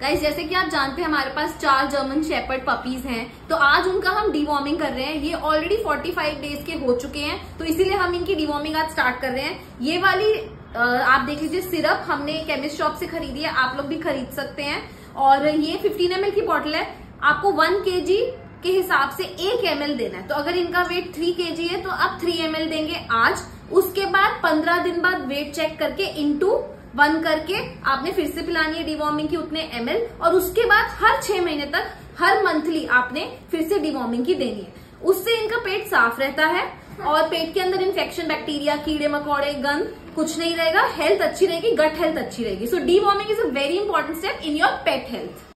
Guys जैसे कि आप जानते हैं हमारे पास 4 जर्मन शेपर्ड पपीज हैं, तो आज उनका हम डिवॉर्मिंग कर रहे हैं। ये ऑलरेडी 45 डेज के हो चुके हैं, तो इसीलिए हम इनकी डिवॉर्मिंग आज स्टार्ट कर रहे हैं। ये वाली आप देख लीजिए सिरप हमने केमिस्ट शॉप से खरीदी है, आप लोग भी खरीद सकते हैं। और ये 15 ml की बॉटल है, आपको 1 kg के हिसाब से 1 ml देना है। तो अगर इनका वेट 3 kg है तो आप 3 ml देंगे आज। उसके बाद 15 दिन बाद वेट चेक करके ×1 करके आपने फिर से पिलानी है डिवॉर्मिंग की उतने ml, और उसके बाद हर 6 महीने तक हर मंथली आपने फिर से डिवॉर्मिंग की देनी है। उससे इनका पेट साफ रहता है और पेट के अंदर इन्फेक्शन, बैक्टीरिया, कीड़े मकोड़े, गंद कुछ नहीं रहेगा। हेल्थ अच्छी रहेगी, गट हेल्थ अच्छी रहेगी। So deworming is a very important step in your pet health.